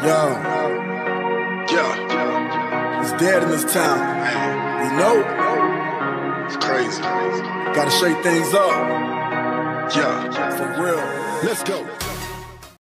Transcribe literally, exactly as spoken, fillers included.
Yo, yeah, it's dead in this town. We know it's crazy. Gotta shake things up. Yeah, for real. Let's go.